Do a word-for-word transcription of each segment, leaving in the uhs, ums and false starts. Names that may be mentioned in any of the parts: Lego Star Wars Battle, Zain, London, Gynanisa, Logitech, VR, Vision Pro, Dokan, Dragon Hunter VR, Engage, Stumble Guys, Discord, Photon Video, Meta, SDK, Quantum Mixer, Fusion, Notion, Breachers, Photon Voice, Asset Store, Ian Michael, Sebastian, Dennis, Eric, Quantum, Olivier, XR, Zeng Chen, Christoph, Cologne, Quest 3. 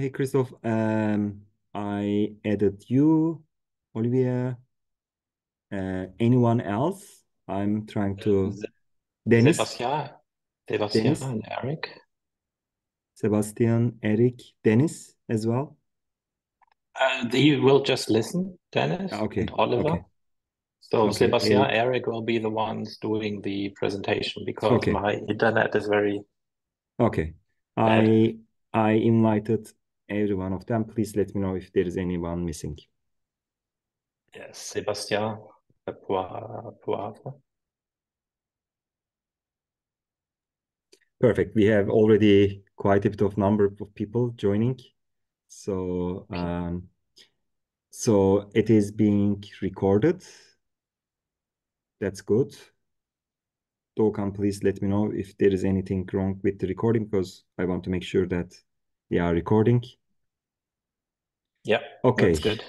Hey, Christoph. Um, I added you, Olivier. Uh, anyone else? I'm trying to. Dennis. Sebastian. Sebastian Dennis. And Eric. Sebastian, Eric, Dennis as well. Uh, they will just listen, Dennis. Okay. And Oliver. Okay. So okay. Sebastian, Eric. Eric will be the ones doing the presentation because okay. my internet is very. Okay. Bad. I I invited every one of them. Please let me know if there is anyone missing. Yes, Sebastian Poivre. Perfect. We have already quite a bit of number of people joining. So, um, so it is being recorded. That's good. Dokan, please let me know if there is anything wrong with the recording because I want to make sure that we are recording. Yeah. Okay. That's good.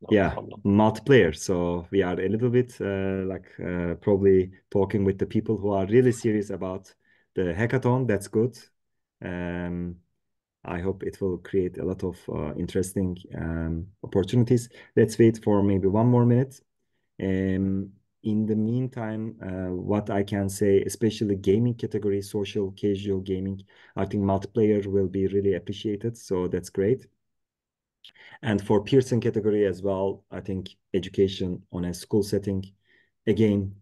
No yeah, problem. Multiplayer. So we are a little bit uh, like uh, probably talking with the people who are really serious about the hackathon. That's good. Um, I hope it will create a lot of uh, interesting um, opportunities. Let's wait for maybe one more minute. Um, in the meantime, uh, what I can say, especially gaming category, social, casual gaming, I think multiplayer will be really appreciated. So that's great. And for Pearson category as well, I think education on a school setting, again,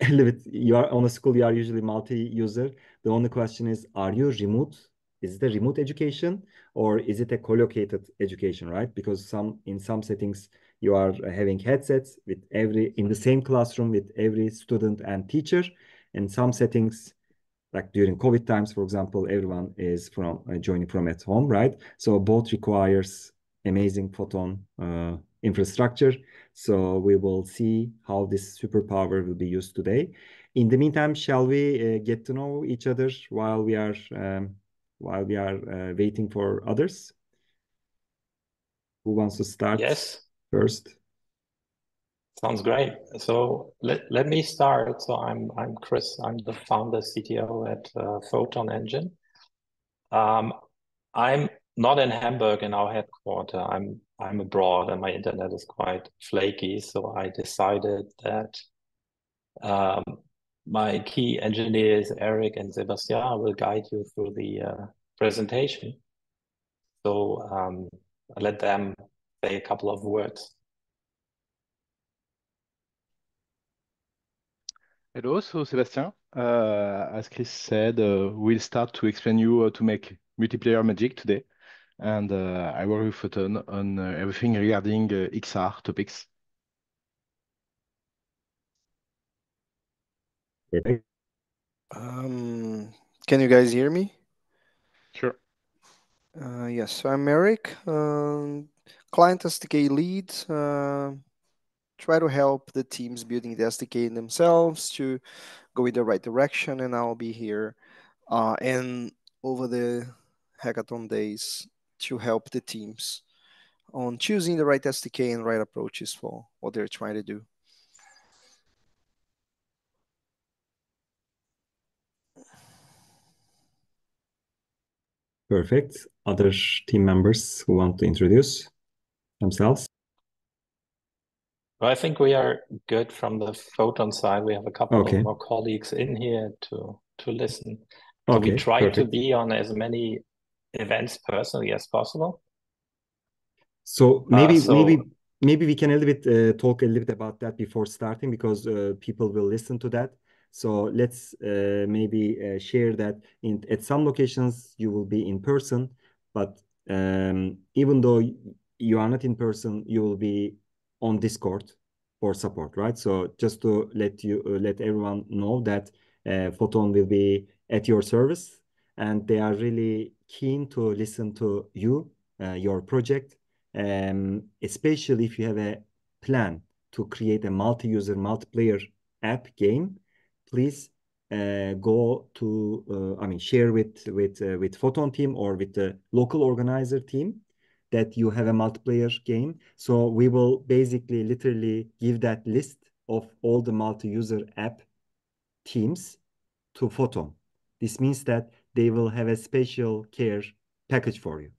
a little bit, you are on a school, you are usually multi-user. The only question is, are you remote? Is it a remote education or is it a co-located education, right? Because some in some settings, you are having headsets with every in the same classroom with every student and teacher. In some settings, like during COVID times, for example, everyone is from uh, joining from at home, right? So both requires amazing Photon uh, infrastructure. So we will see how this superpower will be used today. In the meantime, shall we uh, get to know each other while we are um, while we are uh, waiting for others? Who wants to start? Yes. First. Sounds great. So let, let me start. So I'm I'm Chris. I'm the founder C T O at uh, Photon Engine. Um, I'm not in Hamburg in our headquarter. I'm I'm abroad and my internet is quite flaky. So I decided that um, my key engineers, Eric and Sebastian, will guide you through the uh, presentation. So um, I let them say a couple of words. Hello, so Sebastian, uh, as Chris said, uh, we'll start to explain you how to make multiplayer magic today. And uh, I work with Photon on uh, everything regarding uh, X R topics. Um, can you guys hear me? Sure. Uh, yes, so I'm Eric, um, client S D K lead. Uh, try to help the teams building the S D K themselves to go in the right direction, and I'll be here uh, and over the hackathon days to help the teams on choosing the right S D K and right approaches for what they're trying to do. Perfect. Other team members who want to introduce themselves? Well, I think we are good from the Photon side. We have a couple okay. of more colleagues in here to, to listen. So okay, we try perfect. to be on as many events personally as possible. So maybe uh, so... maybe maybe we can a little bit uh, talk a little bit about that before starting because uh, people will listen to that. So let's uh, maybe uh, share that in at some locations you will be in person, but um, even though you are not in person, you will be on Discord for support, right? So just to let you uh, let everyone know that uh, Photon will be at your service, and they are really keen to listen to you, uh, your project, um, especially if you have a plan to create a multi-user, multiplayer app game. Please uh, go to, uh, I mean, share with with uh, with Photon team or with the local organizer team that you have a multiplayer game. So we will basically literally give that list of all the multi-user app teams to Photon. This means that they will have a special care package for you.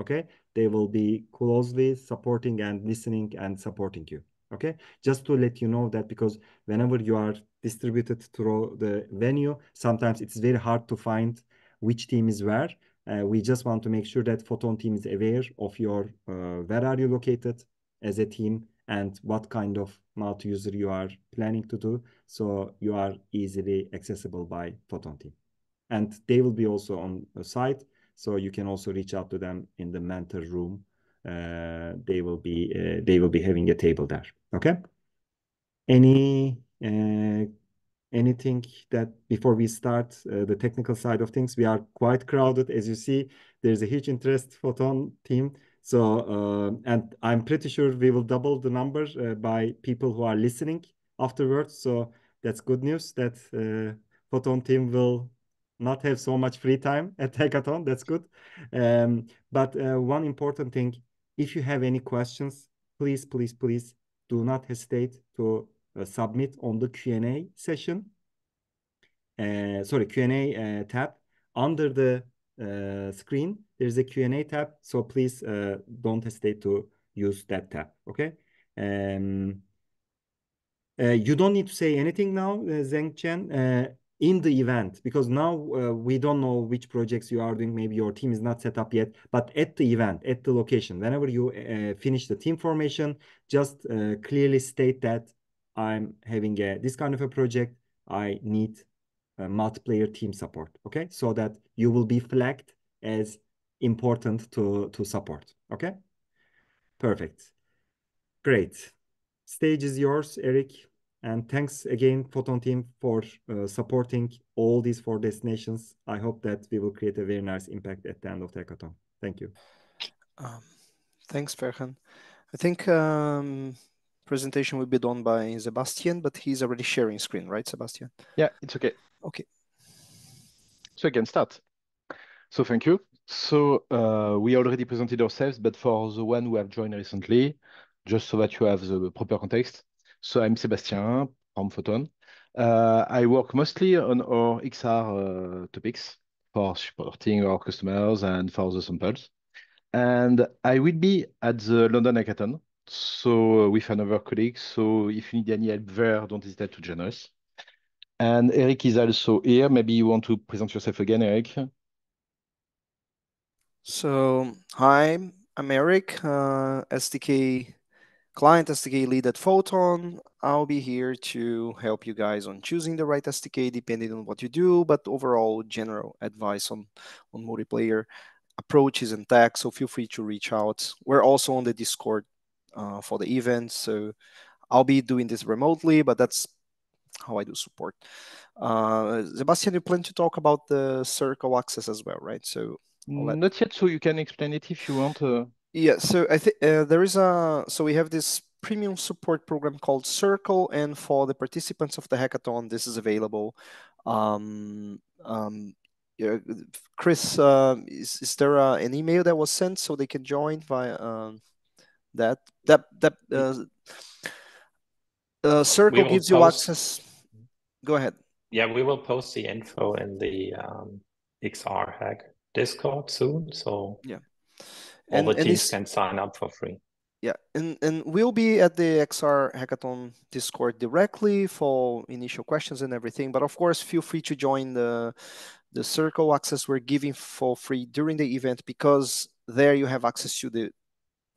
okay? They will be closely supporting and listening and supporting you, okay? Just to let you know that, because whenever you are distributed through the venue, sometimes it's very hard to find which team is where. Uh, we just want to make sure that Photon team is aware of your, uh, where are you located as a team and what kind of multi-user you are planning to do, so you are easily accessible by Photon team. And they will be also on the site, so you can also reach out to them in the mentor room. Uh, they will be uh, they will be having a table there. Okay. Any uh, anything that before we start uh, the technical side of things? We are quite crowded, as you see. There's a huge interest Photon team. So uh, and I'm pretty sure we will double the number uh, by people who are listening afterwards. So that's good news that uh, Photon team will not have so much free time at hackathon. That's good. Um, but uh, one important thing, if you have any questions, please, please, please do not hesitate to uh, submit on the Q and A session. Uh, sorry, Q and A uh, tab. Under the uh, screen, there's a Q and A tab. So please uh, don't hesitate to use that tab, okay? Um, uh, you don't need to say anything now, uh, Zeng Chen. Uh, in the event, because now uh, we don't know which projects you are doing, maybe your team is not set up yet, but at the event, at the location, whenever you uh, finish the team formation, just uh, clearly state that I'm having a, this kind of a project, I need a multiplayer team support, okay? So that you will be flagged as important to, to support, okay? Perfect. Great. Stage is yours, Eric. And thanks again, Photon team, for uh, supporting all these four destinations. I hope that we will create a very nice impact at the end of the hackathon. Thank you. Um, thanks, Ferhan. I think um, presentation will be done by Sebastian, but he's already sharing screen, right, Sebastian? Yeah, it's okay. Okay. So I can start. So thank you. So uh, we already presented ourselves, but for the one who have joined recently, just so that you have the proper context. So I'm Sebastian from Photon. Uh, I work mostly on our X R uh, topics for supporting our customers and for the samples. And I will be at the London Hackathon, so with another colleague. So if you need any help there, don't hesitate to join us. And Eric is also here. Maybe you want to present yourself again, Eric. So hi, I'm Eric, uh, S D K Client S D K lead at Photon. I'll be here to help you guys on choosing the right S D K depending on what you do, but overall general advice on, on multiplayer approaches and tech, so feel free to reach out. We're also on the Discord uh, for the event, so I'll be doing this remotely, but that's how I do support. Uh, Sebastian, you plan to talk about the circle access as well, right? So let... Not yet, so you can explain it if you want. Uh... Yeah, so I think uh, there is a, so we have this premium support program called Circle, and for the participants of the hackathon, this is available. Um, um, yeah, Chris, uh, is, is there uh, an email that was sent so they can join via uh, that? That, that uh, uh, Circle gives post... you access. Go ahead. Yeah, we will post the info in the um, X R Hack Discord soon, so yeah. All the teams can sign up for free. Yeah, and, and we'll be at the X R Hackathon Discord directly for initial questions and everything. But of course, feel free to join the, the Circle access we're giving for free during the event, because there you have access to the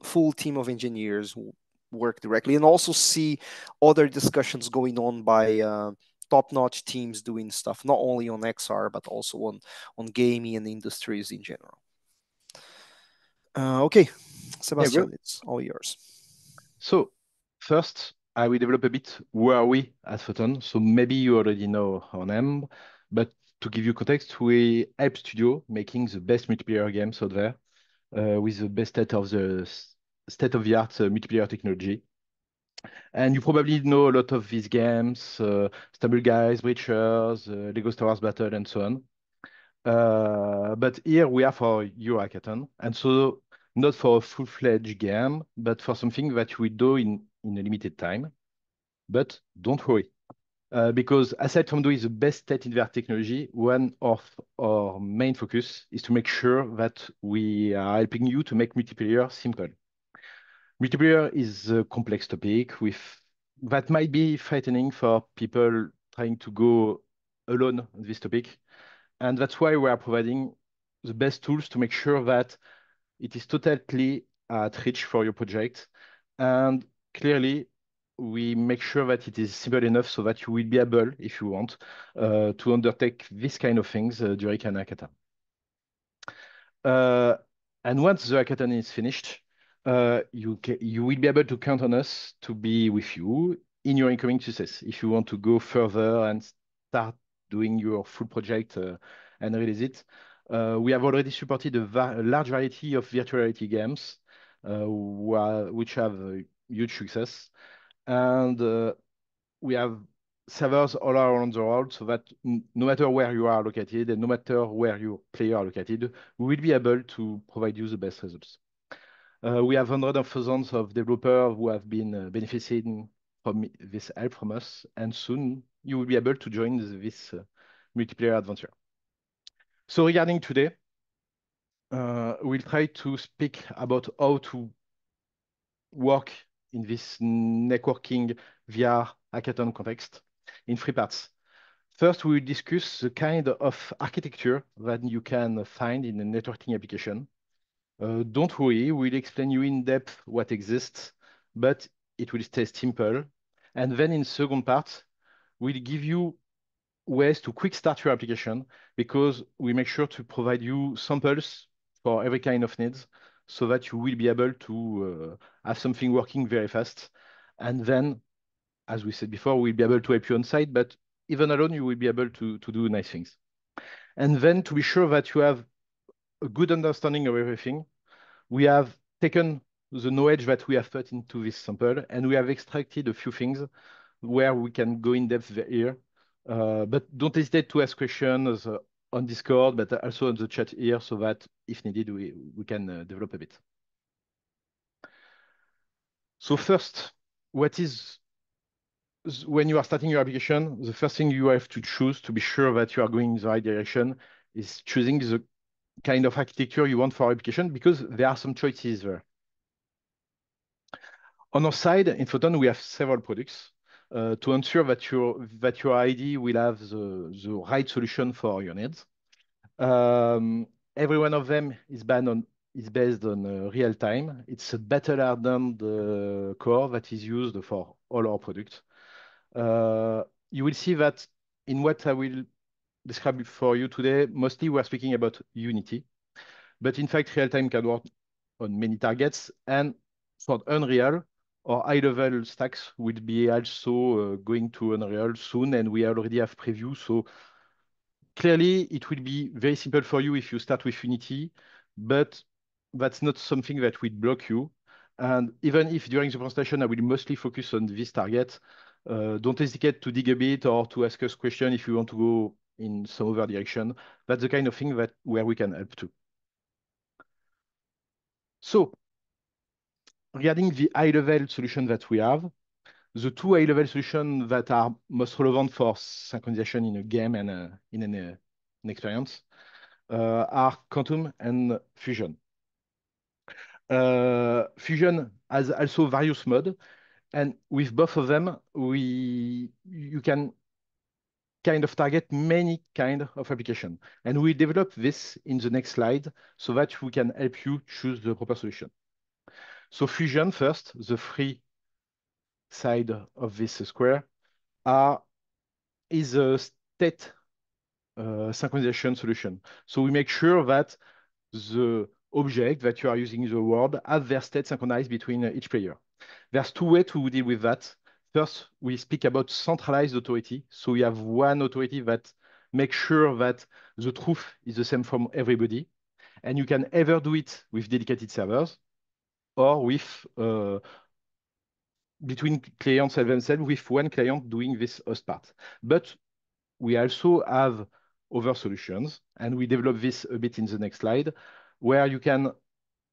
full team of engineers who work directly and also see other discussions going on by uh, top-notch teams doing stuff, not only on X R, but also on, on gaming and industries in general. Uh, okay, Sebastian, yeah, it's all yours. So first, I will develop a bit where are we at Photon. So maybe you already know our name, but to give you context, we help studio making the best multiplayer games out there uh, with the best state of the state of the art uh, multiplayer technology. And you probably know a lot of these games: uh, Stumble Guys, Breachers, uh, Lego Star Wars Battle, and so on. Uh, but here we are for your hackathon, and so not for a full-fledged game, but for something that we do in, in a limited time. But don't worry, uh, because aside from doing the best at in V R technology, one of our main focus is to make sure that we are helping you to make multiplayer simple. Multiplayer is a complex topic with that might be frightening for people trying to go alone on this topic. And that's why we are providing the best tools to make sure that it is totally at reach for your project. And clearly, we make sure that it is simple enough so that you will be able, if you want, uh, to undertake this kind of things uh, during an hackathon. Uh, and once the hackathon is finished, uh, you, you will be able to count on us to be with you in your incoming success. If you want to go further and start doing your full project uh, and release it, Uh, we have already supported a, va a large variety of virtual reality games, uh, wh which have a huge success. And uh, we have servers all around the world so that no matter where you are located and no matter where your player are located, we will be able to provide you the best results. Uh, we have hundreds of thousands of developers who have been uh, benefiting from this help from us, and soon you will be able to join this uh, multiplayer adventure. So regarding today, uh, we'll try to speak about how to work in this networking V R hackathon context in three parts. First, we will discuss the kind of architecture that you can find in a networking application. Uh, don't worry, we'll explain you in depth what exists, but it will stay simple. And then in second part, we'll give you ways to quick start your application, because we make sure to provide you samples for every kind of needs so that you will be able to uh, have something working very fast. And then, as we said before, we'll be able to help you on site, but even alone, you will be able to, to do nice things. And then to be sure that you have a good understanding of everything, we have taken the knowledge that we have put into this sample, and we have extracted a few things where we can go in depth here. Uh, but don't hesitate to ask questions uh, on Discord, but also on the chat here, so that if needed, we, we can uh, develop a bit. So first, what is, when you are starting your application, the first thing you have to choose to be sure that you are going in the right direction is choosing the kind of architecture you want for your application, because there are some choices there. On our side, in Photon, we have several products. Uh, to ensure that your that your I D will have the, the right solution for your needs. Um, every one of them is, on, is based on uh, real time. It's a battle-hardened uh, core that is used for all our products. Uh, you will see that in what I will describe for you today, mostly we're speaking about Unity. But in fact, real time can work on many targets. And for Unreal, our high-level stacks will be also uh, going to Unreal soon, and we already have preview. So clearly, it will be very simple for you if you start with Unity, but that's not something that will block you. And even if during the presentation I will mostly focus on this target, uh, don't hesitate to dig a bit or to ask us questions if you want to go in some other direction. That's the kind of thing that where we can help too. So, regarding the high-level solution that we have, the two high-level solutions that are most relevant for synchronization in a game and a, in an, a, an experience uh, are Quantum and Fusion. Uh, Fusion has also various modes, and with both of them, we you can kind of target many kind of application. And we develop this in the next slide so that we can help you choose the proper solution. So Fusion first, the free side of this square, are, is a state uh, synchronization solution. So we make sure that the object that you are using in the world have their state synchronized between each player. There's two ways to deal with that. First, we speak about centralized authority. So we have one authority that makes sure that the truth is the same from everybody. And you can either do it with dedicated servers, or with uh, between clients and themselves, with one client doing this host part. But we also have other solutions, and we develop this a bit in the next slide, where you can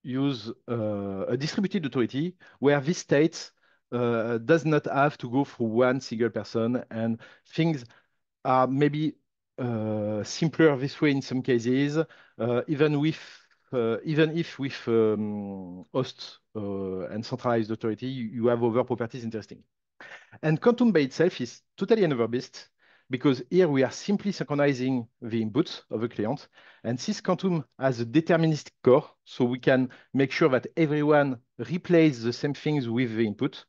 use uh, a distributed authority where these states uh, does not have to go through one single person, and things are maybe uh, simpler this way in some cases, uh, even with uh, even if with um, hosts uh, and centralized authority, you have other properties interesting. And Quantum by itself is totally another beast, because here we are simply synchronizing the inputs of the client. And since Quantum has a deterministic core, so we can make sure that everyone replays the same things with the input,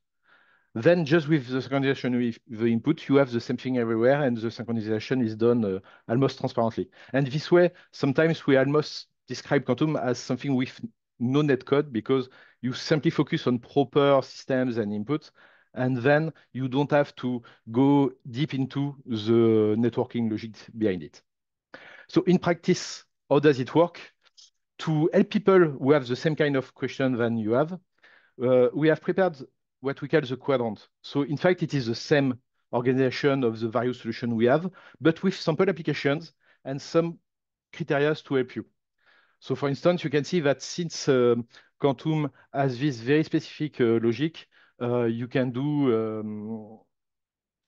then just with the synchronization with the input, you have the same thing everywhere, and the synchronization is done uh, almost transparently. And this way, sometimes we almost describe Quantum as something with no netcode, because you simply focus on proper systems and inputs, and then you don't have to go deep into the networking logic behind it. So in practice, how does it work? To help people who have the same kind of question than you have, uh, we have prepared what we call the quadrant. So in fact, it is the same organization of the various solutions we have, but with sample applications and some criteria to help you. So for instance, you can see that since uh, Quantum has this very specific uh, logic, Uh, you can do um,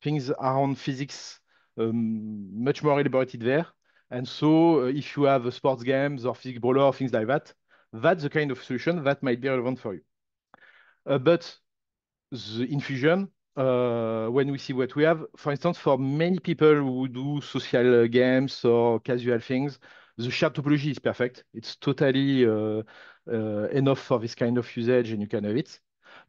things around physics um, much more elaborated there. And so uh, if you have uh, sports games or physics brawler or things like that, that's the kind of solution that might be relevant for you. Uh, but the infusion, uh, when we see what we have, for instance, for many people who do social games or casual things, the shared topology is perfect. It's totally uh, uh, enough for this kind of usage, and you can have it.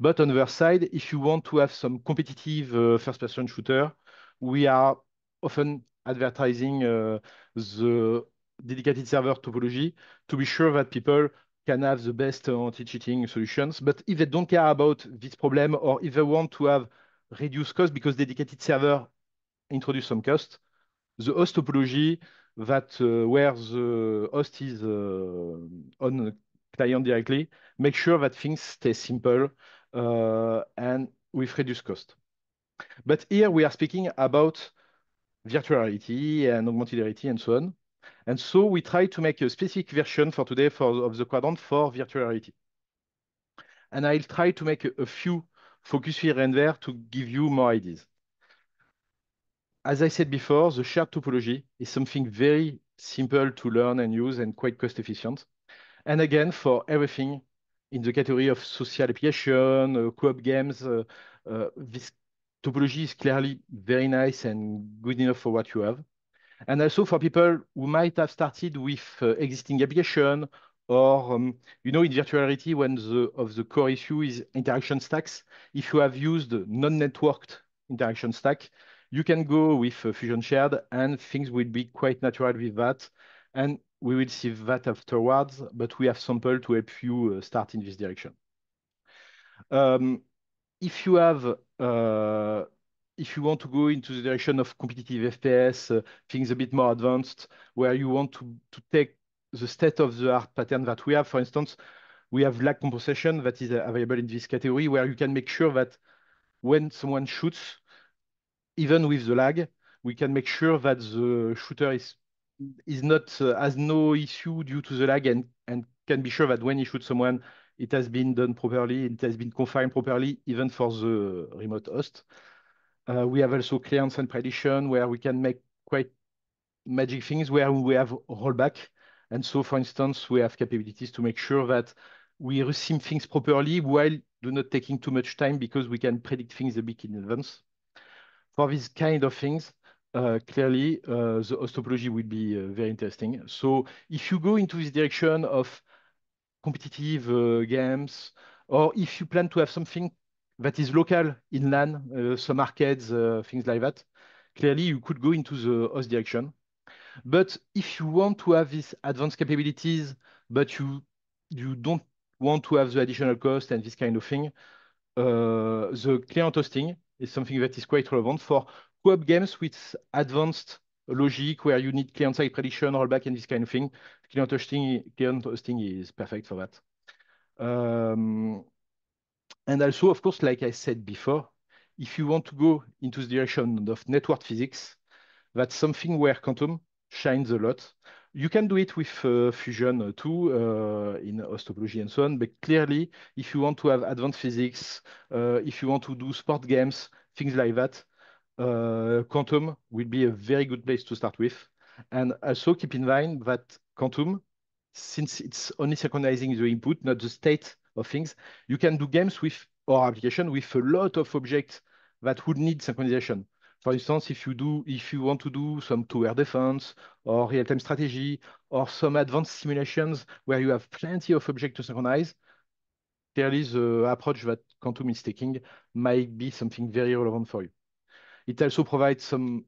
But on the other side, if you want to have some competitive uh, first-person shooter, we are often advertising uh, the dedicated server topology to be sure that people can have the best anti-cheating solutions. But if they don't care about this problem, or if they want to have reduced cost because dedicated server introduce some cost, the host topology that uh, where the host is uh, on client directly, make sure that things stay simple uh, and with reduced cost. But here we are speaking about virtual reality and augmented reality and so on. And so we try to make a specific version for today for, of the quadrant for virtual reality. And I'll try to make a, a few focus here and there to give you more ideas. As I said before, the shared topology is something very simple to learn and use and quite cost efficient. And again, for everything in the category of social application, uh, co-op games, uh, uh, this topology is clearly very nice and good enough for what you have. And also for people who might have started with uh, existing application, or, um, you know, in virtual reality, one of the core issue is interaction stacks. If you have used non-networked interaction stack, you can go with uh, Fusion Shared, and things will be quite natural with that. And we will see that afterwards, but we have sample to help you uh, start in this direction. Um, if you have, uh, if you want to go into the direction of competitive F P S, uh, things a bit more advanced, where you want to, to take the state of the art pattern that we have, for instance, we have lag compensation that is available in this category, where you can make sure that when someone shoots, even with the lag, we can make sure that the shooter is is not uh, has no issue due to the lag, and and can be sure that when you shoot someone, it has been done properly, it has been confined properly, even for the remote host. Uh, we have also clearance and prediction, where we can make quite magic things, where we have rollback. And so, for instance, we have capabilities to make sure that we resim things properly while do not taking too much time, because we can predict things a bit in advance. For these kind of things, Uh, clearly, uh, the host topology will be uh, very interesting. So if you go into this direction of competitive uh, games, or if you plan to have something that is local in LAN, uh, some arcades, uh, things like that, clearly you could go into the host direction. But if you want to have these advanced capabilities, but you, you don't want to have the additional cost and this kind of thing, uh, the client hosting is something that is quite relevant for co-op games with advanced logic, where you need client-side prediction, rollback, and this kind of thing. Client hosting, client hosting is perfect for that. Um, and also, of course, like I said before, if you want to go into the direction of network physics, that's something where Quantum shines a lot. You can do it with uh, Fusion too, uh, in host topology and so on, but clearly, if you want to have advanced physics, uh, if you want to do sport games, things like that, uh, Quantum will be a very good place to start with. And also keep in mind that Quantum, since it's only synchronizing the input, not the state of things, you can do games with or application with a lot of objects that would need synchronization. For instance, if you do, if you want to do some tower defense or real-time strategy or some advanced simulations where you have plenty of objects to synchronize, clearly the approach that Quantum is taking might be something very relevant for you. It also provides some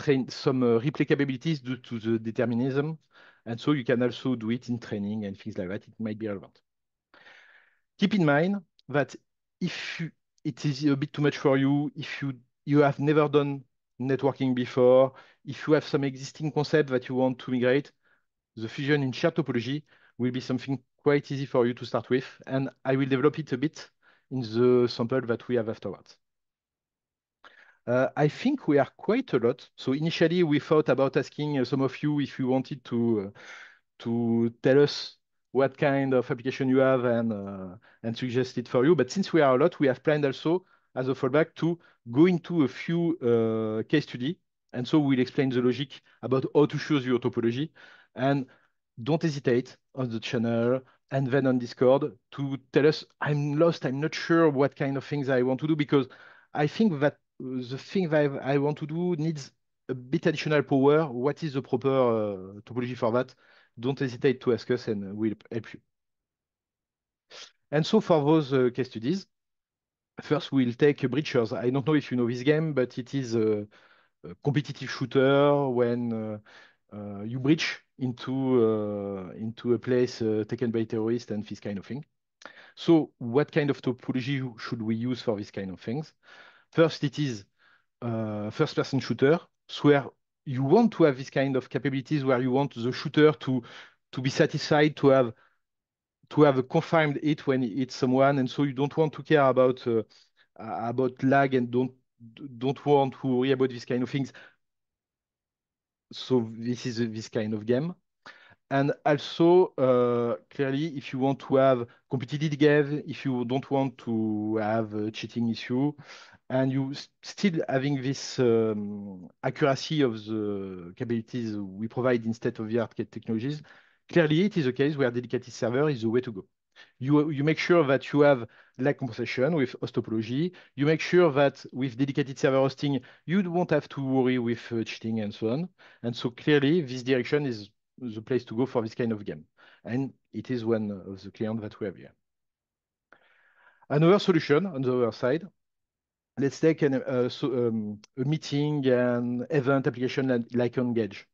train, some uh, replicabilities due to the determinism, and so you can also do it in training and things like that. It might be relevant. Keep in mind that if you, it is a bit too much for you, if you you have never done networking before, if you have some existing concept that you want to migrate, the Fusion in shared topology will be something quite easy for you to start with. And I will develop it a bit in the sample that we have afterwards. Uh, I think we are quite a lot. So initially, we thought about asking some of you if you wanted to, uh, to tell us what kind of application you have and, uh, and suggest it for you. But since we are a lot, we have planned also as a fallback to go into a few uh, case study. And so we'll explain the logic about how to choose your topology. And don't hesitate on the channel and then on Discord to tell us, I'm lost, I'm not sure what kind of things I want to do, because I think that the thing that I want to do needs a bit additional power. What is the proper uh, topology for that? Don't hesitate to ask us and we'll help you. And so for those uh, case studies, first, we'll take Breachers. I don't know if you know this game, but it is a, a competitive shooter when uh, uh, you breach into, uh, into a place uh, taken by terrorists and this kind of thing. So what kind of topology should we use for this kind of things? First, it is uh, first-person shooter, so where you want to have this kind of capabilities, where you want the shooter to, to be satisfied, to have to have a confined hit when it's someone, and so you don't want to care about uh, about lag and don't don't want to worry about this kind of things. So this is a, this kind of game, and also uh, clearly, if you want to have competitive game, if you don't want to have a cheating issue, and you still having this um, accuracy of the capabilities we provide in state-of-the-art technologies. Clearly, it is a case where dedicated server is the way to go. You, you make sure that you have lag compensation with host topology. You make sure that with dedicated server hosting, you won't have to worry with uh, cheating and so on. And so clearly, this direction is the place to go for this kind of game. And it is one of the clients that we have here. Another solution on the other side, let's take an, uh, so, um, a meeting and event application like Engage.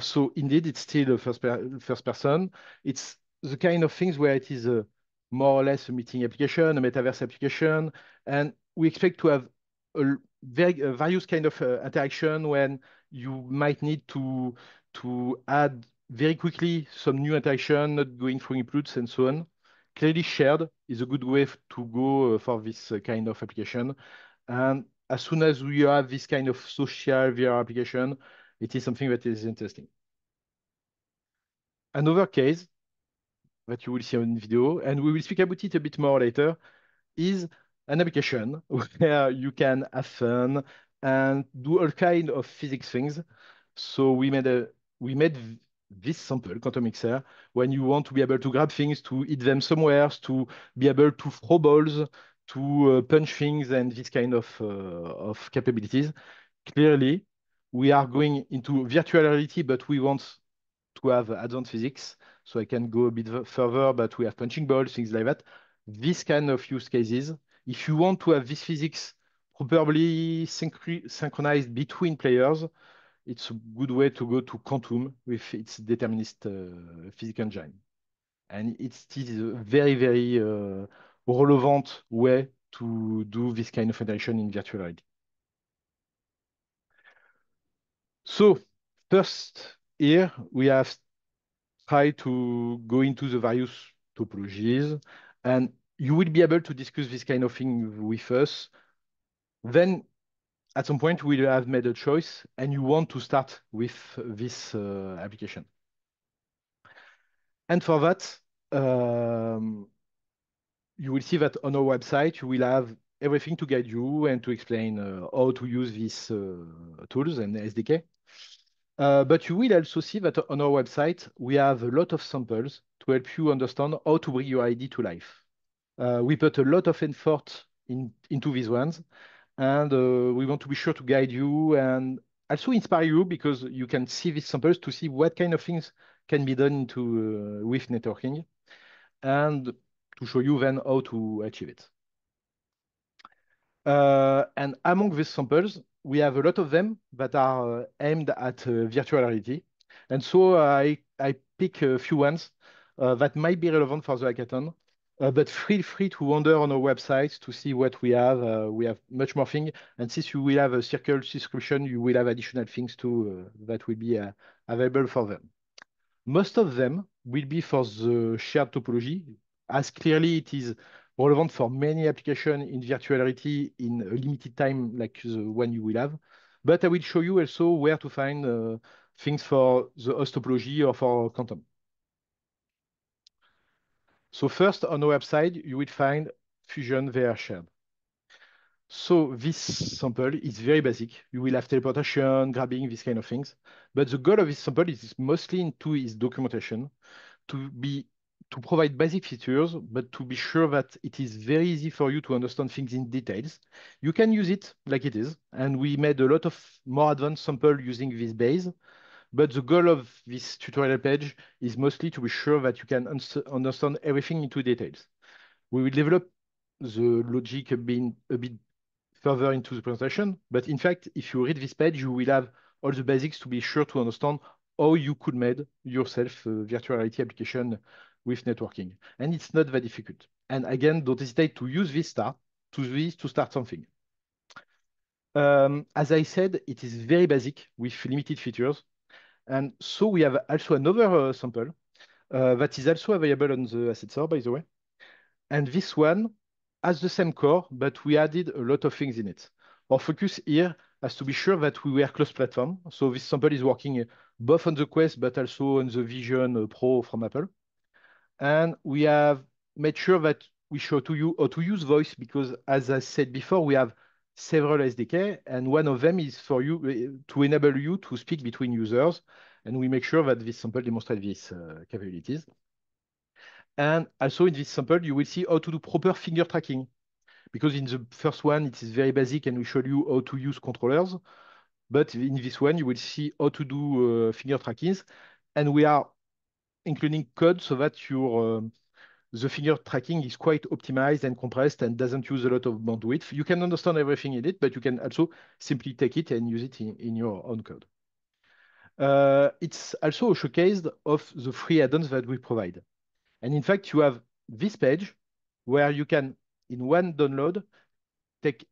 So indeed, it's still a first, per first person. It's the kind of things where it is a, more or less a meeting application, a metaverse application, and we expect to have a, very, a various kind of uh, interaction when you might need to, to add very quickly some new interaction, not going through inputs and so on. Clearly shared is a good way to go for this kind of application. And as soon as we have this kind of social V R application, it is something that is interesting. Another case that you will see on video, and we will speak about it a bit more later, is an application where you can have fun and do all kind of physics things. So we made a we made this sample, Quantum Mixer, when you want to be able to grab things, to hit them somewhere, to be able to throw balls, to uh, punch things, and this kind of uh, of capabilities. Clearly, we are going into virtual reality, but we want to have advanced physics. So I can go a bit further, but we have punching balls, things like that. This kind of use cases, if you want to have this physics properly synch synchronized between players, it's a good way to go to Quantum with its determinist uh, physics engine. And it's still a very, very uh, relevant way to do this kind of interaction in virtual reality. So first here, we have tried to go into the various topologies, and you will be able to discuss this kind of thing with us. Then at some point we have made a choice and you want to start with this uh, application. And for that, um, you will see that on our website, you will have everything to guide you and to explain uh, how to use these uh, tools and S D K. Uh, but you will also see that on our website, we have a lot of samples to help you understand how to bring your idea to life. Uh, we put a lot of effort in, into these ones, and uh, we want to be sure to guide you and also inspire you, because you can see these samples to see what kind of things can be done into, uh, with networking, and to show you then how to achieve it. Uh, and among these samples, we have a lot of them that are uh, aimed at uh, virtual reality. And so I, I pick a few ones uh, that might be relevant for the hackathon, uh, but feel free to wander on our website to see what we have. Uh, we have much more things. And since you will have a circle subscription, you will have additional things too uh, that will be uh, available for them. Most of them will be for the shared topology, as clearly it is relevant for many applications in virtual reality in a limited time like the one you will have. But I will show you also where to find uh, things for the host topology or for quantum. So first on our website, you will find Fusion V R Shared. So this sample is very basic. You will have teleportation, grabbing, these kind of things. But the goal of this sample is mostly into its documentation to be to provide basic features, but to be sure that it is very easy for you to understand things in details. You can use it like it is, and we made a lot of more advanced sample using this base, but the goal of this tutorial page is mostly to be sure that you can un understand everything into details. We will develop the logic a bit, a bit further into the presentation, but in fact, if you read this page, you will have all the basics to be sure to understand how you could make yourself a virtual reality application with networking. And it's not that difficult. And again, don't hesitate to use this start to this to start something. Um, as I said, it is very basic with limited features. And so we have also another uh, sample uh, that is also available on the Asset Store, by the way. And this one has the same core, but we added a lot of things in it. Our focus here has to be sure that we were cross-platform. So this sample is working both on the Quest, but also on the Vision Pro from Apple. And we have made sure that we show to you how to use voice, because as I said before, we have several S D K, and one of them is for you to enable you to speak between users. And we make sure that this sample demonstrates these uh, capabilities. And also in this sample, you will see how to do proper finger tracking, because in the first one, it is very basic and we show you how to use controllers. But in this one, you will see how to do uh, finger trackings. And we are including code so that your, uh, the finger tracking is quite optimized and compressed and doesn't use a lot of bandwidth. You can understand everything in it, but you can also simply take it and use it in, in your own code. Uh, it's also a showcase of the free add-ons that we provide. And in fact, you have this page where you can, in one download, take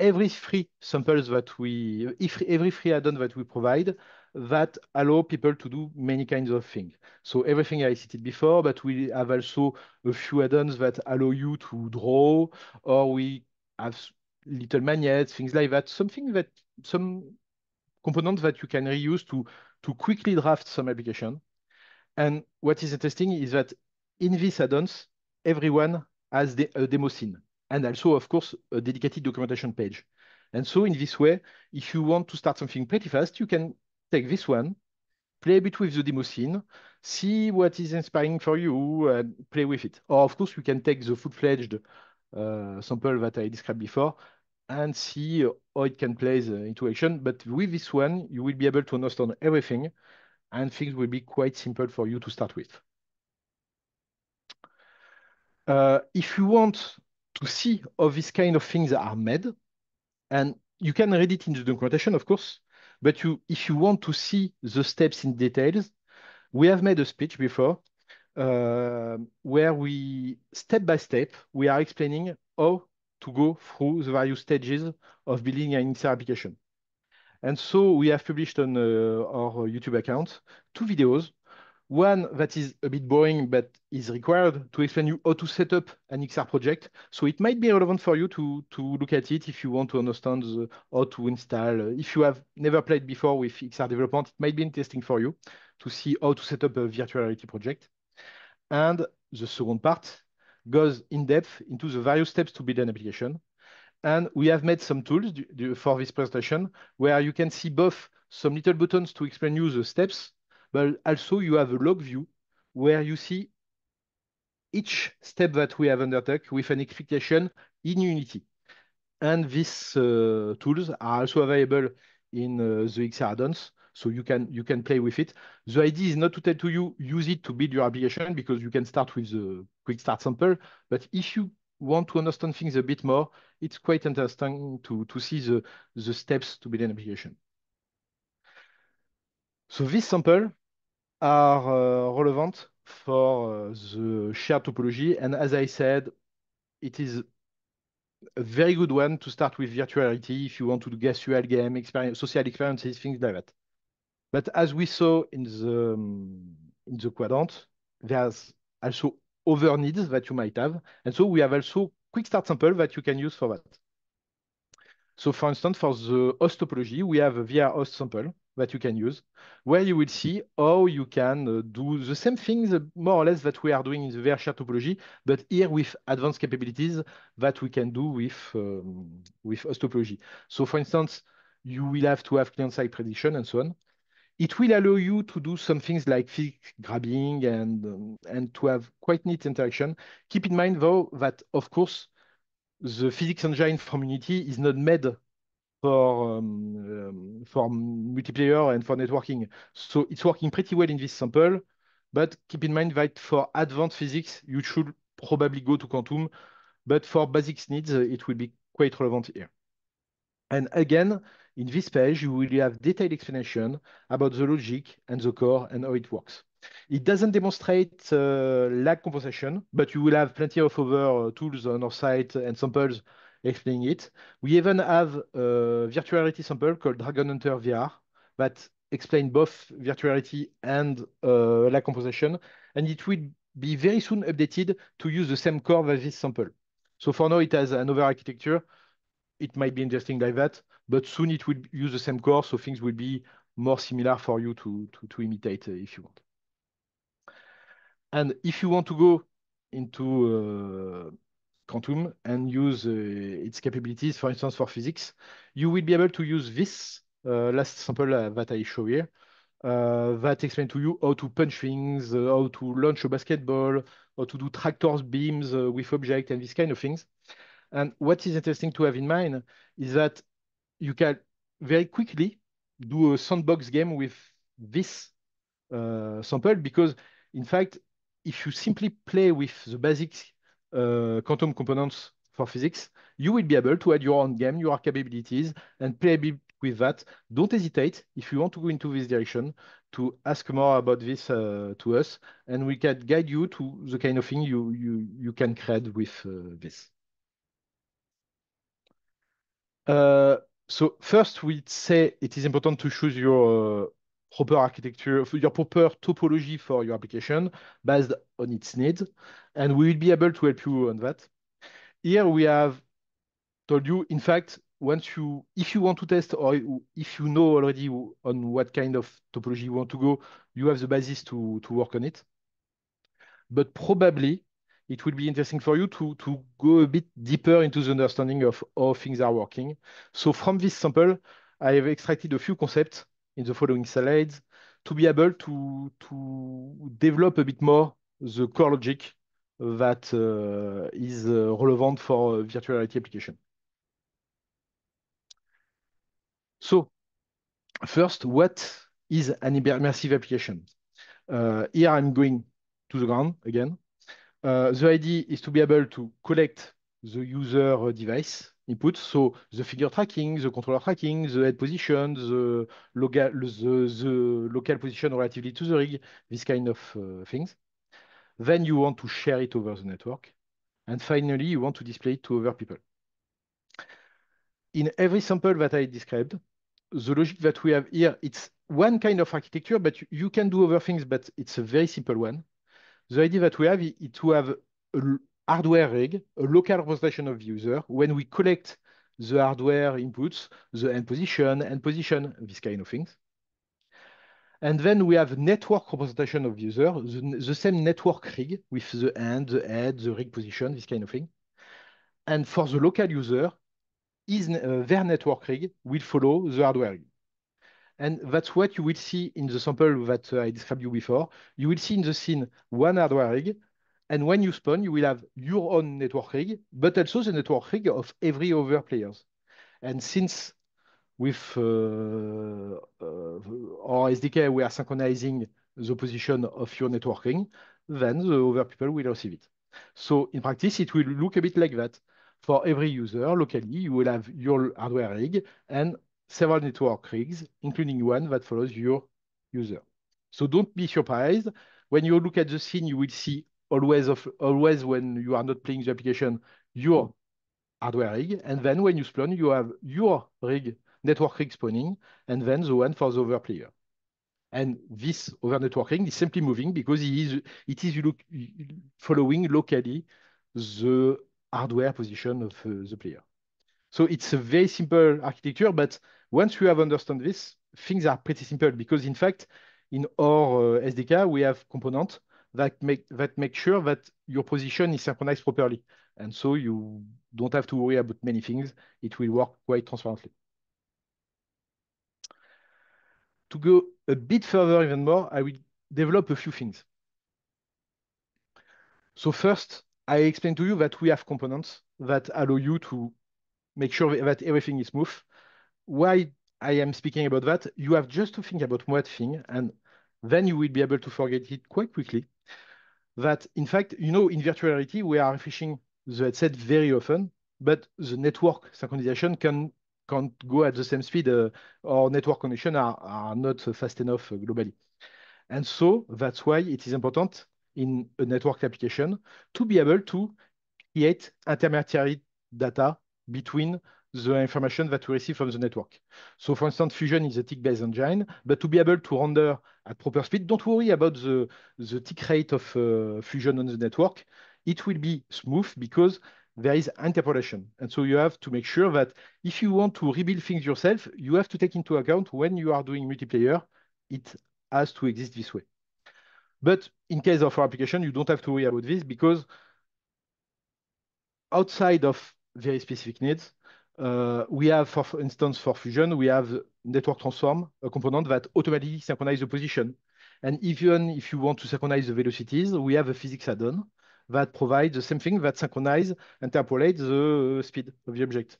every free samples that we, if every free add-on that we provide, that allow people to do many kinds of things. So everything I cited before, but we have also a few add-ons that allow you to draw, or we have little magnets, things like that. Something that some components that you can reuse to to quickly draft some application. And what is interesting is that in these add-ons, everyone has de a demo scene, and also of course a dedicated documentation page. And so in this way, if you want to start something pretty fast, you can take this one, play a bit with the demo scene, see what is inspiring for you, and play with it. Or of course, you can take the full-fledged uh, sample that I described before and see how it can play into action. But with this one, you will be able to understand everything, and things will be quite simple for you to start with. Uh, if you want to see how these kind of things are made, and you can read it in the documentation, of course, but you, if you want to see the steps in details, we have made a speech before uh, where we, step by step, we are explaining how to go through the various stages of building an X R application. And so we have published on uh, our YouTube account two videos One that is a bit boring, but is required to explain you how to set up an X R project. So it might be relevant for you to, to look at it if you want to understand the, how to install. If you have never played before with X R development, it might be interesting for you to see how to set up a virtual reality project. And the second part goes in depth into the various steps to build an application. And we have made some tools for this presentation where you can see both some little buttons to explain you the steps, but also you have a log view where you see each step that we have undertook with an expectation in Unity. And these uh, tools are also available in uh, the X R add-ons, so you can, you can play with it. The idea is not to tell to you, use it to build your application, because you can start with the quick start sample, but if you want to understand things a bit more, it's quite interesting to, to see the, the steps to build an application. So this sample are uh, relevant for uh, the shared topology. And as I said, it is a very good one to start with virtual reality if you want to do casual game, experience, social experiences, things like that. But as we saw in the, um, in the quadrant, there's also other needs that you might have. And so we have also quick start sample that you can use for that. So for instance, for the host topology, we have a V R host sample that you can use, where you will see how you can uh, do the same things, uh, more or less, that we are doing in the V R shared topology, but here with advanced capabilities that we can do with, um, with host topology. So for instance, you will have to have client-side prediction and so on. It will allow you to do some things like physics grabbing and, um, and to have quite neat interaction. Keep in mind, though, that, of course, the physics engine from Unity is not made for, um, um, for multiplayer and for networking. So it's working pretty well in this sample, but keep in mind that for advanced physics, you should probably go to Quantum, but for basic needs, it will be quite relevant here. And again, in this page, you will have detailed explanation about the logic and the core and how it works. It doesn't demonstrate uh, lag compensation, but you will have plenty of other uh, tools on our site and samples explaining it. We even have a virtual reality sample called Dragon Hunter V R that explains both virtual reality and uh, lag compensation, and it will be very soon updated to use the same core as this sample. So for now, it has another architecture. It might be interesting like that, but soon it will use the same core, so things will be more similar for you to, to, to imitate uh, if you want. And if you want to go into uh, Quantum and use uh, its capabilities, for instance, for physics, you will be able to use this uh, last sample uh, that I show here, uh, that explains to you how to punch things, uh, how to launch a basketball, how to do tractors, beams uh, with objects, and these kind of things. And what is interesting to have in mind is that you can very quickly do a sandbox game with this uh, sample, because, in fact, if you simply play with the basic uh, quantum components for physics, you will be able to add your own game, your capabilities, and play a bit with that. Don't hesitate, if you want to go into this direction, to ask more about this uh, to us, and we can guide you to the kind of thing you, you, you can create with uh, this. Uh, so first, we'd say it is important to choose your... Uh, proper architecture, your proper topology for your application based on its needs. And we will be able to help you on that. Here we have told you, in fact, once you, if you want to test, or if you know already on what kind of topology you want to go, you have the basis to, to work on it. But probably it will be interesting for you to, to go a bit deeper into the understanding of how things are working. So from this sample, I have extracted a few concepts in the following slides to be able to, to develop a bit more the core logic that uh, is uh, relevant for a virtual reality application. So first, what is an immersive application? Uh, here I'm going to the ground again. Uh, the idea is to be able to collect the user device input, so the figure tracking, the controller tracking, the head position, the local, the, the local position relatively to the rig, this kind of uh, things. Then you want to share it over the network. And finally, you want to display it to other people. In every sample that I described, the logic that we have here, it's one kind of architecture, but you, you can do other things, but it's a very simple one. The idea that we have is to have a hardware rig, a local representation of the user. When we collect the hardware inputs, the end position, end position, this kind of things. And then we have network representation of the user, the, the same network rig with the hand, the head, the rig position, this kind of thing. And for the local user, is, uh, their network rig will follow the hardware rig. And that's what you will see in the sample that uh, I described you before. You will see in the scene one hardware rig, and when you spawn, you will have your own network rig, but also the network rig of every other players. And since with uh, uh, our S D K, we are synchronizing the position of your network rig, then the other people will receive it. So in practice, it will look a bit like that. For every user, locally, you will have your hardware rig and several network rigs, including one that follows your user. So don't be surprised. When you look at the scene, you will see always, of, always when you are not playing the application, your hardware rig. And then when you spawn, you have your rig, network rig spawning, and then the one for the other player. And this other network rig is simply moving because it is, it is look, following locally the hardware position of uh, the player. So it's a very simple architecture, but once you have understood this, things are pretty simple because in fact, in our uh, S D K, we have components that make, that make sure that your position is synchronized properly. And so you don't have to worry about many things. It will work quite transparently. To go a bit further even more, I will develop a few things. So first, I explained to you that we have components that allow you to make sure that everything is smooth. Why I am speaking about that, you have just to think about one thing, and then you will be able to forget it quite quickly. That, in fact, you know, in virtual reality, we are refreshing the headset very often, but the network synchronization can, can't go at the same speed. Uh, our network connections are, are not fast enough globally. And so that's why it is important in a network application to be able to create intermediary data between the information that we receive from the network. So for instance, Fusion is a tick-based engine, but to be able to render at proper speed, don't worry about the, the tick rate of uh, Fusion on the network. It will be smooth because there is interpolation. And so you have to make sure that if you want to rebuild things yourself, you have to take into account when you are doing multiplayer, it has to exist this way. But in case of our application, you don't have to worry about this because outside of very specific needs. Uh, we have, for instance, for Fusion, we have network transform, a component that automatically synchronizes the position. And even if you want to synchronize the velocities, we have a physics add-on that provides the same thing that synchronizes and interpolates the speed of the object.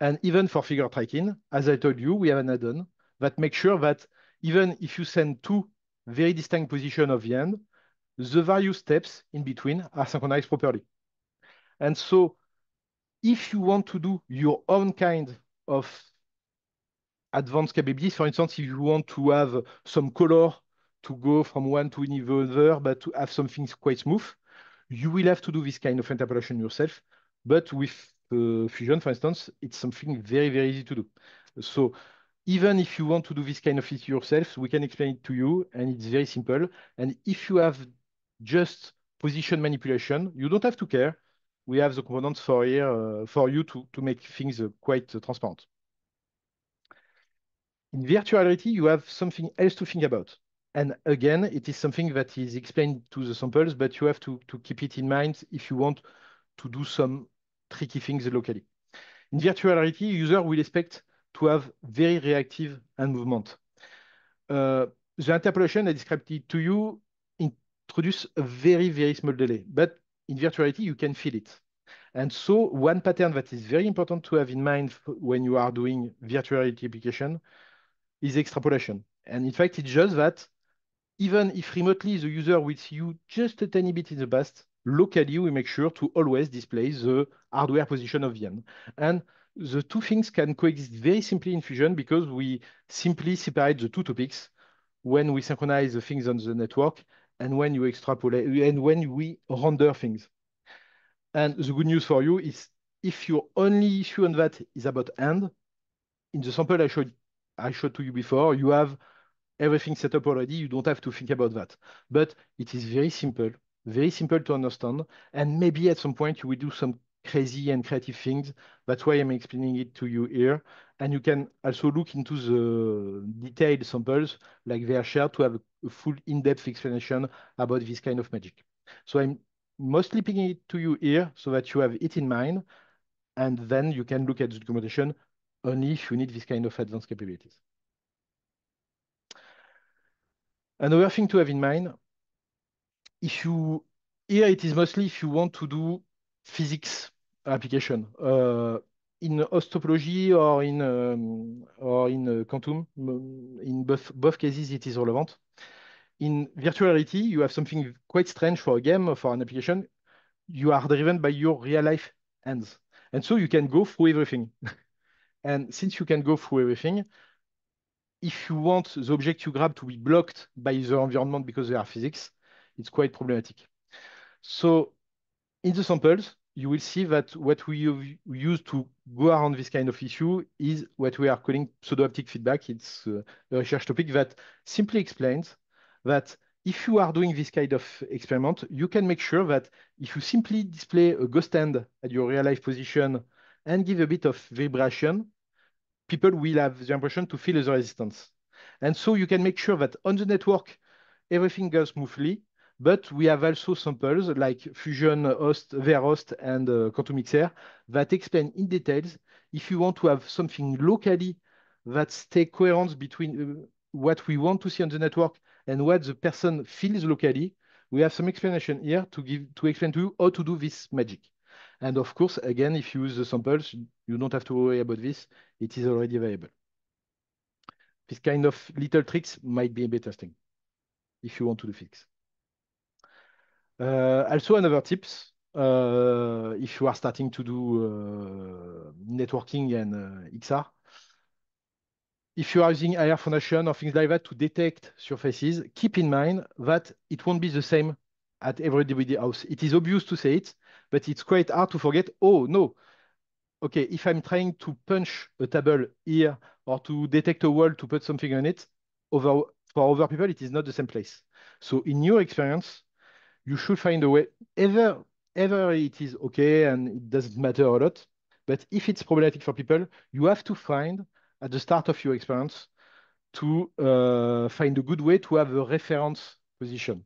And even for figure tracking, as I told you, we have an add-on that makes sure that even if you send two very distinct positions of the hand, the various steps in between are synchronized properly. And so if you want to do your own kind of advanced capabilities, for instance, if you want to have some color to go from one to another, but to have something quite smooth, you will have to do this kind of interpolation yourself. But with uh, Fusion, for instance, it's something very, very easy to do. So even if you want to do this kind of thing yourself, we can explain it to you, and it's very simple. And if you have just position manipulation, you don't have to care. We have the components for here uh, for you to, to make things uh, quite uh, transparent. In virtual reality, you have something else to think about. And again, it is something that is explained to the samples, but you have to, to keep it in mind if you want to do some tricky things locally. In virtual reality, user will expect to have very reactive hand movement. Uh, the interpolation I described it to you introduce a very, very small delay, but in virtuality, you can feel it. And so one pattern that is very important to have in mind when you are doing virtuality application is extrapolation. And in fact, it's just that even if remotely the user will see you just a tiny bit in the past, locally, we make sure to always display the hardware position of the hand. And the two things can coexist very simply in Fusion because we simply separate the two topics when we synchronize the things on the network and when you extrapolate, and when we render things. And the good news for you is if your only issue on that is about hand, in the sample I showed, I showed to you before, you have everything set up already. You don't have to think about that. But it is very simple, very simple to understand. And maybe at some point you will do some crazy and creative things. That's why I'm explaining it to you here. And you can also look into the detailed samples like V R Shared to have a full in-depth explanation about this kind of magic. So I'm mostly picking it to you here so that you have it in mind. And then you can look at the documentation only if you need this kind of advanced capabilities. Another thing to have in mind, if you, here it is mostly if you want to do physics application uh, in host topology or in um, or in uh, quantum. In both both cases, it is relevant. In virtual reality, you have something quite strange for a game, for an application. You are driven by your real life hands, and so you can go through everything. And since you can go through everything, if you want the object you grab to be blocked by the environment because they are physics, it's quite problematic. So in the samples, you will see that what we use to go around this kind of issue is what we are calling pseudo-haptic feedback. It's a research topic that simply explains that if you are doing this kind of experiment, you can make sure that if you simply display a ghost hand at your real-life position and give a bit of vibration, people will have the impression to feel the resistance. And so you can make sure that on the network, everything goes smoothly, but we have also samples like Fusion host, V R host, and uh, Quantum Mixer that explain in details if you want to have something locally that stay coherent between uh, what we want to see on the network and what the person feels locally. We have some explanation here to give to explain to you how to do this magic. And of course, again, if you use the samples, you don't have to worry about this. It is already available. This kind of little tricks might be interesting if you want to do fix. Uh, also, another tips, uh, if you are starting to do uh, networking and uh, X R, if you are using A R Foundation or things like that to detect surfaces, keep in mind that it won't be the same at everybody's house. It is obvious to say it, but it's quite hard to forget, oh, no. OK, if I'm trying to punch a table here or to detect a wall to put something on it, over, for other people, it is not the same place. So in your experience, you should find a way, ever, ever it is OK and it doesn't matter a lot. But if it's problematic for people, you have to find, at the start of your experience, to uh, find a good way to have a reference position.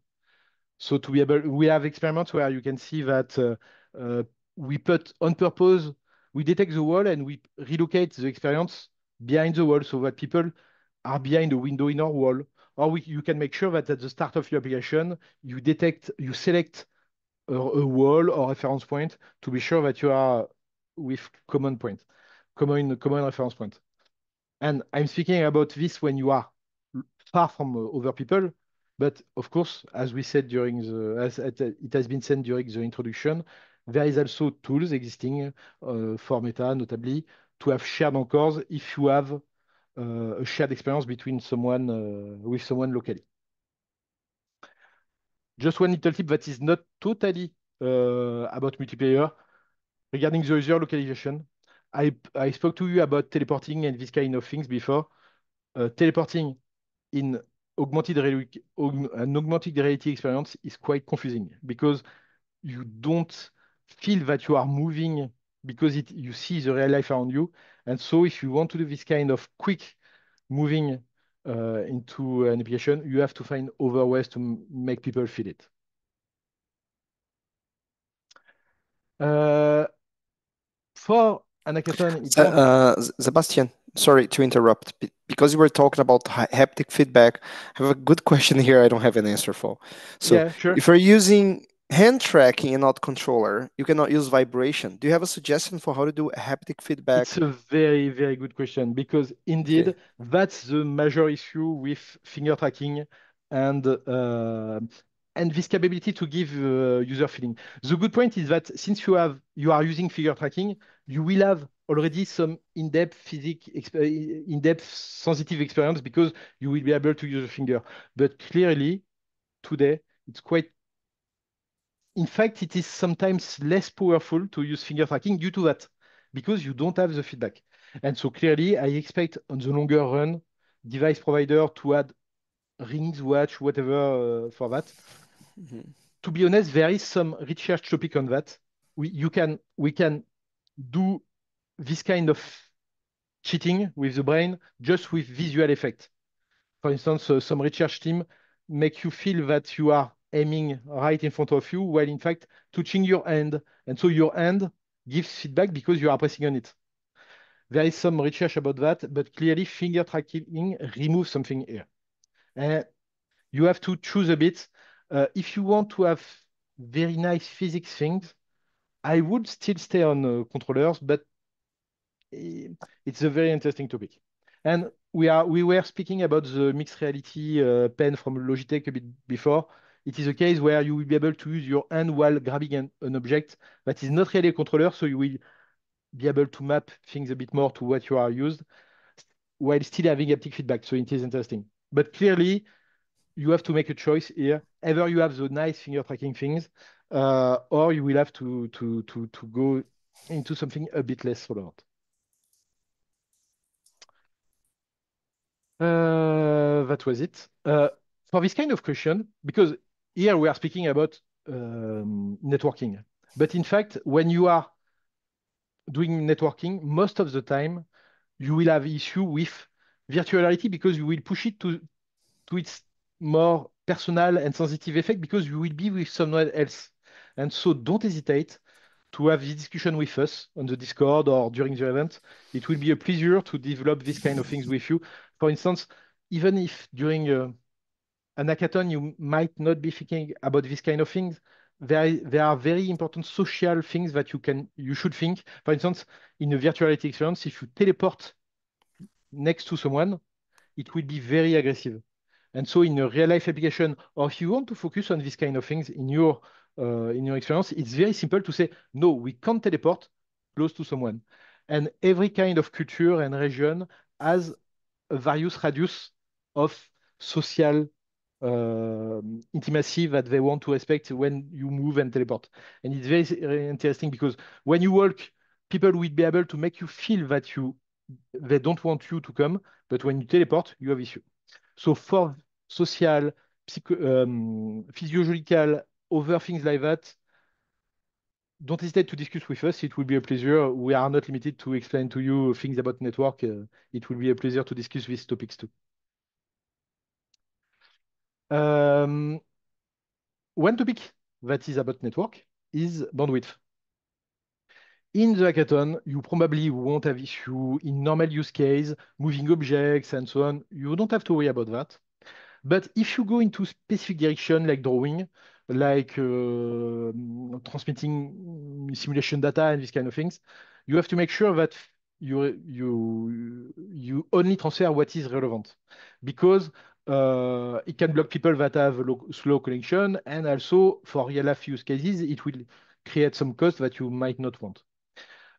So to be able, we have experiments where you can see that uh, uh, we put on purpose, we detect the wall and we relocate the experience behind the wall so that people are behind a window in our wall. Or we, you can make sure that at the start of your application, you detect, you select a, a wall or reference point to be sure that you are with common point, common, common reference point. And I'm speaking about this when you are far from uh, other people. But of course, as we said during the, as it has been said during the introduction, there is also tools existing uh, for Meta, notably, to have shared encores if you have uh, a shared experience between someone uh, with someone locally. Just one little tip that is not totally uh, about multiplayer regarding the user localization. I I spoke to you about teleporting and this kind of things before. Uh, teleporting in Augmented reality, an augmented reality experience is quite confusing because you don't feel that you are moving because it, you see the real life around you. And so if you want to do this kind of quick moving uh, into an application, you have to find other ways to make people feel it. Uh, for an hackathon... Uh, uh, Sebastian, sorry to interrupt. Because you were talking about haptic feedback, I have a good question here I don't have an answer for. So yeah, sure. If you're using hand tracking and not controller, you cannot use vibration. Do you have a suggestion for how to do haptic feedback? It's a very, very good question because indeed, okay. That's the major issue with finger tracking and, uh, and this capability to give uh, user feeling. The good point is that since you, have, you are using finger tracking, you will have already some in-depth physics, in-depth sensitive experience because you will be able to use a finger. But clearly, today, it's quite... In fact, it is sometimes less powerful to use finger tracking due to that because you don't have the feedback. And so clearly, I expect on the longer run, device provider to add rings, watch, whatever uh, for that. Mm-hmm. To be honest, there is some research topic on that. We you can we can do this kind of cheating with the brain just with visual effect. For instance, uh, some research team make you feel that you are aiming right in front of you while in fact touching your hand, and so your hand gives feedback because you are pressing on it. There is some research about that, but clearly finger tracking removes something here. Uh, you have to choose a bit. Uh, if you want to have very nice physics things, I would still stay on uh, controllers, but it's a very interesting topic. And we are we were speaking about the mixed reality uh, pen from Logitech a bit before. It is a case where you will be able to use your hand while grabbing an, an object that is not really a controller, so you will be able to map things a bit more to what you are used while still having haptic feedback. So it is interesting. But clearly, you have to make a choice here. Either you have the nice finger tracking things, uh, or you will have to, to, to, to go into something a bit less followed. Uh, that was it. Uh, for this kind of question, because here we are speaking about um, networking. But in fact, when you are doing networking, most of the time, you will have issue with virtuality because you will push it to, to its more personal and sensitive effect because you will be with someone else. And so don't hesitate to have the discussion with us on the Discord or during the event. It will be a pleasure to develop these kind of things with you. For instance, even if during uh, an hackathon, you might not be thinking about these kind of things, There, there are very important social things that you can, you should think. For instance, in a virtuality experience, if you teleport next to someone, it will be very aggressive. And so, in a real-life application, or if you want to focus on these kind of things in your uh, in your experience, it's very simple to say no. We can't teleport close to someone. And every kind of culture and region has a various radius of social Uh, intimacy that they want to respect when you move and teleport. And it's very, very interesting because when you walk, people will be able to make you feel that you they don't want you to come, but when you teleport, you have issue. So for social, psycho, um, physiological, other things like that, don't hesitate to discuss with us. It will be a pleasure. We are not limited to explain to you things about network. Uh, it will be a pleasure to discuss these topics too. Um, one topic that is about network is bandwidth. In the hackathon, you probably won't have issue in normal use case, moving objects and so on. You don't have to worry about that. But if you go into specific direction like drawing, like uh, transmitting simulation data and these kind of things, you have to make sure that you, you, you only transfer what is relevant, because Uh, it can block people that have low, slow connection, and also for real life use cases, it will create some cost that you might not want.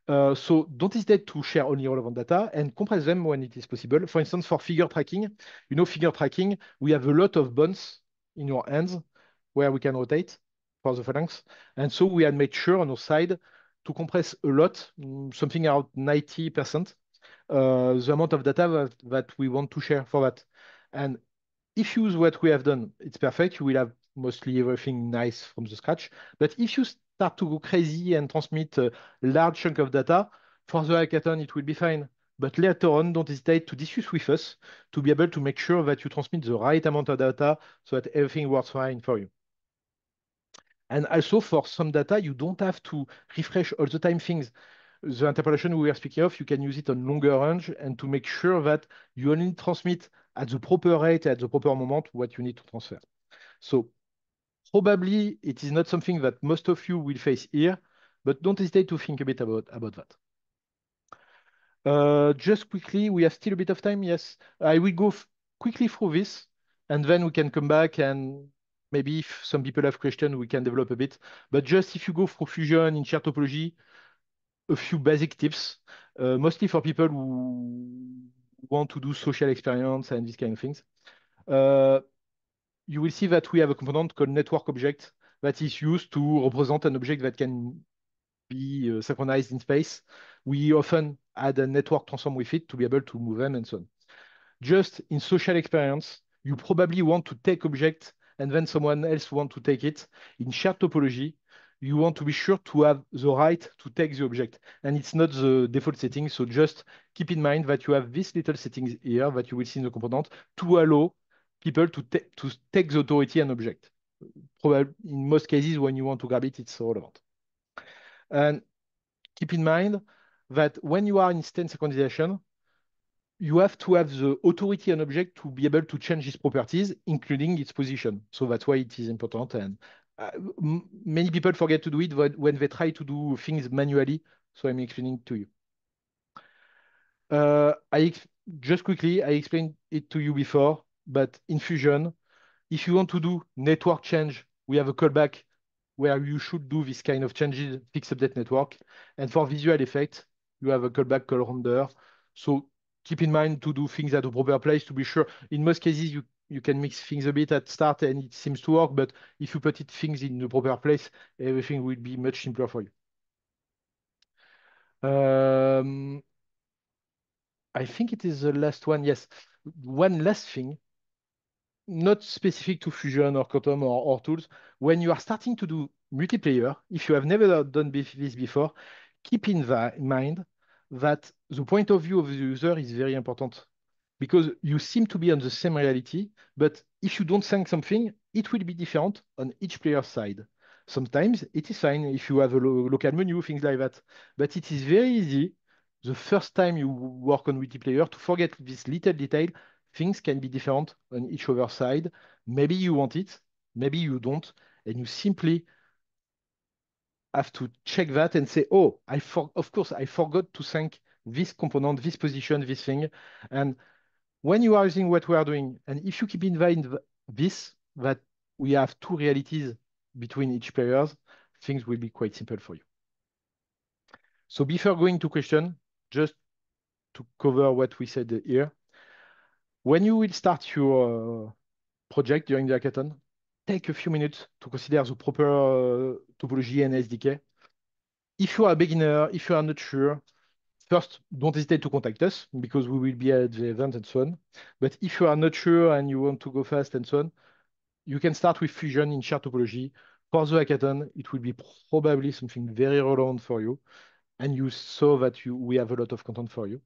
Uh, so don't hesitate to share only relevant data and compress them when it is possible. For instance, for figure tracking, you know, figure tracking, we have a lot of bones in our hands where we can rotate for the phalanx. And so we had made sure on our side to compress a lot, something around ninety percent, uh, the amount of data that, that we want to share for that. And if you use what we have done, it's perfect. You will have mostly everything nice from the scratch. But if you start to go crazy and transmit a large chunk of data, for the hackathon, it will be fine. But later on, don't hesitate to discuss with us to be able to make sure that you transmit the right amount of data so that everything works fine for you. And also for some data, you don't have to refresh all the time things. The interpolation we were speaking of, you can use it on longer range and to make sure that you only transmit at the proper rate, at the proper moment, what you need to transfer. So probably it is not something that most of you will face here, but don't hesitate to think a bit about, about that. Uh, just quickly, we have still a bit of time, yes. I will go quickly through this, and then we can come back and maybe if some people have questions, we can develop a bit. But just if you go for Fusion in shared topology, a few basic tips, uh, mostly for people who want to do social experience and these kind of things. Uh, you will see that we have a component called network object that is used to represent an object that can be uh, synchronized in space. We often add a network transform with it to be able to move them and so on. Just in social experience, you probably want to take object and then someone else want to take it. In shared topology, you want to be sure to have the right to take the object. And it's not the default setting. So just keep in mind that you have this little settings here that you will see in the component to allow people to, to take the authority and object. Probably in most cases, when you want to grab it, it's relevant. And keep in mind that when you are in instance synchronization, you have to have the authority and object to be able to change its properties, including its position. So that's why it is important. And uh, many people forget to do it when they try to do things manually. So I'm explaining to you. Uh, I just quickly, I explained it to you before, but in Fusion, if you want to do network change, we have a callback where you should do this kind of changes, fix update network. And for visual effect, you have a callback call render. So keep in mind to do things at a proper place to be sure. In most cases, you, you can mix things a bit at start and it seems to work, but if you put it things in the proper place, everything will be much simpler for you. Um, I think it is the last one, yes. One last thing, not specific to Fusion or Quantum or, or tools. When you are starting to do multiplayer, if you have never done this before, keep in mind that the point of view of the user is very important because you seem to be on the same reality, but if you don't think something, it will be different on each player's side. Sometimes it is fine if you have a lo local menu, things like that, but it is very easy the first time you work on multiplayer to forget this little detail. Things can be different on each other side. Maybe you want it, maybe you don't, and you simply have to check that and say, oh, I for of course, I forgot to thank this component, this position, this thing. And when you are using what we are doing, and if you keep in mind this, that we have two realities between each players, things will be quite simple for you. So before going to question, just to cover what we said here, when you will start your uh, project during the hackathon, take a few minutes to consider the proper uh, topology and S D K. If you are a beginner, if you are not sure, first, don't hesitate to contact us because we will be at the event and so on. But if you are not sure and you want to go fast and so on, you can start with Fusion in shared topology. For the hackathon, it will be probably something very relevant for you. And you saw that you, we have a lot of content for you.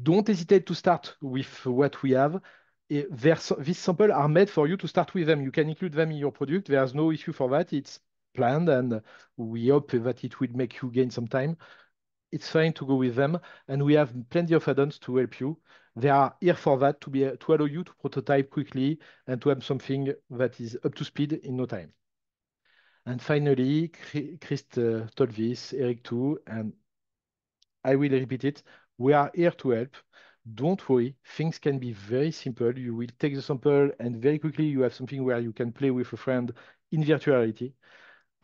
Don't hesitate to start with what we have. These samples are made for you to start with them. You can include them in your product. There's no issue for that. It's planned, and we hope that it will make you gain some time. It's fine to go with them, and we have plenty of add-ons to help you. They are here for that, to, be, to allow you to prototype quickly and to have something that is up to speed in no time. And finally, Chris uh, told this, Eric too, and I will repeat it. We are here to help. Don't worry, things can be very simple. You will take the sample and very quickly you have something where you can play with a friend in virtual reality.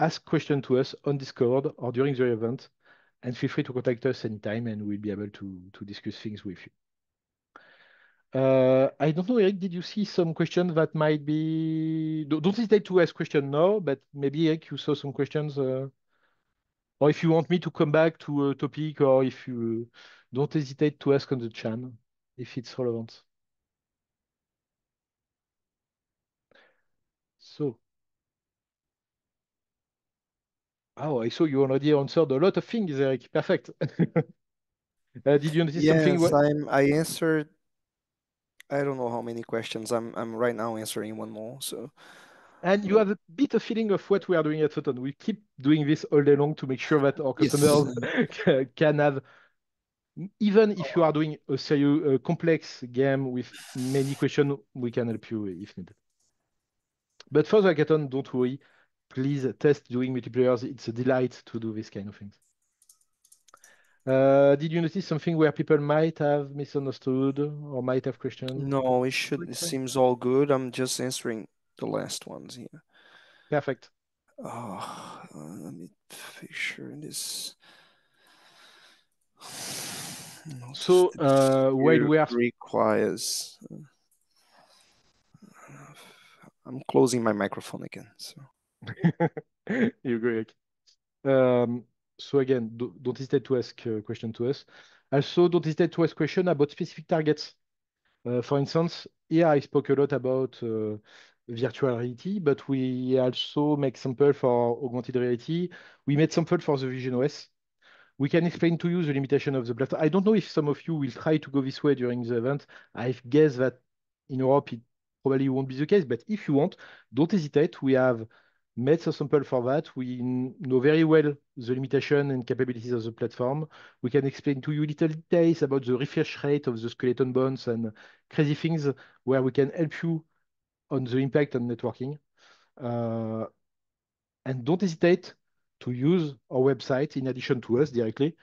Ask questions to us on Discord or during the event, and feel free to contact us anytime and we'll be able to, to discuss things with you. Uh, I don't know, Eric, did you see some questions that might be... Don't hesitate to ask questions now, but maybe, Eric, you saw some questions. Uh... Or if you want me to come back to a topic, or if you... Don't hesitate to ask on the channel if it's relevant. So, oh, I saw you already answered a lot of things, Eric. Perfect. uh, did you notice yes, something? I'm, I answered, I don't know how many questions. I'm, I'm right now answering one more. So, and you have a bit of feeling of what we are doing at Photon. We keep doing this all day long to make sure that our customers yes. can have. Even if you are doing a serious, uh, complex game with many questions, we can help you if needed. But for the hackathon, don't worry. Please test doing multiplayers. It's a delight to do this kind of things. Uh, did you notice something where people might have misunderstood or might have questioned? No, it should. It seems all good. I'm just answering the last ones here. Perfect. Oh, let me picture this. So uh, while we are requires, I'm closing my microphone again. So you're great. Um, so again, do, don't hesitate to ask a question to us. Also, don't hesitate to ask question about specific targets. Uh, for instance, here I spoke a lot about uh, virtual reality, but we also make sample for augmented reality. We made sample for the Vision O S. We can explain to you the limitation of the platform. I don't know if some of you will try to go this way during the event. I guess that in Europe it probably won't be the case, but if you want, don't hesitate. We have made a sample for that. We know very well the limitation and capabilities of the platform. We can explain to you little details about the refresh rate of the skeleton bones and crazy things where we can help you on the impact on networking. Uh, and don't hesitate to use our website in addition to us directly.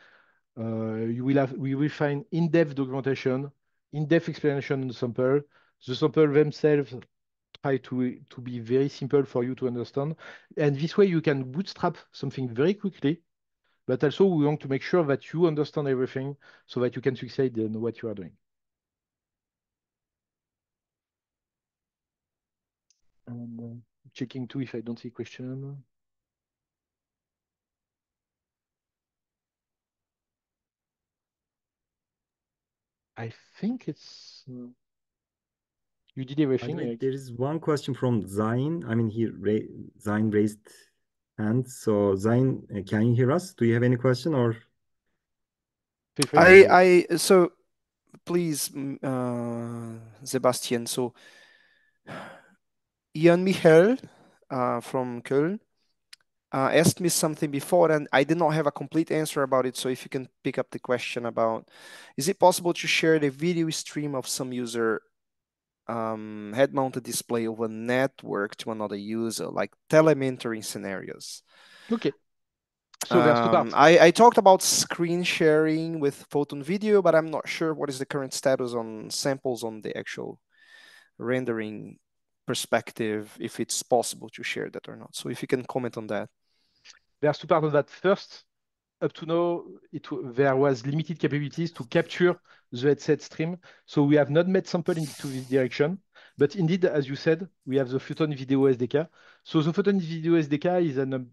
Uh, you will have, we will find in-depth documentation, in-depth explanation on the sample. The sample themselves try to, to be very simple for you to understand. And this way you can bootstrap something very quickly, but also we want to make sure that you understand everything so that you can succeed in what you are doing. And uh, checking too if I don't see question. I think it's... Uh... You did everything. I mean, there is one question from Zain. I mean, he ra Zain raised hands. So Zain, can you hear us? Do you have any question or? I, I, so please, uh, Sebastian. So Ian Michael uh, from Köln uh, asked me something before and I did not have a complete answer about it. So if you can pick up the question about, is it possible to share the video stream of some user Um, head-mounted display over network to another user, like telementoring scenarios. Okay. So there's two parts. Um, I, I talked about screen sharing with Photon Video, but I'm not sure what is the current status on samples on the actual rendering perspective, if it's possible to share that or not. So if you can comment on that. There's two parts of that. First, up to now, it, there was limited capabilities to capture the headset stream. So we have not made sample into this direction. But indeed, as you said, we have the Photon Video S D K. So the Photon Video S D K is an, um,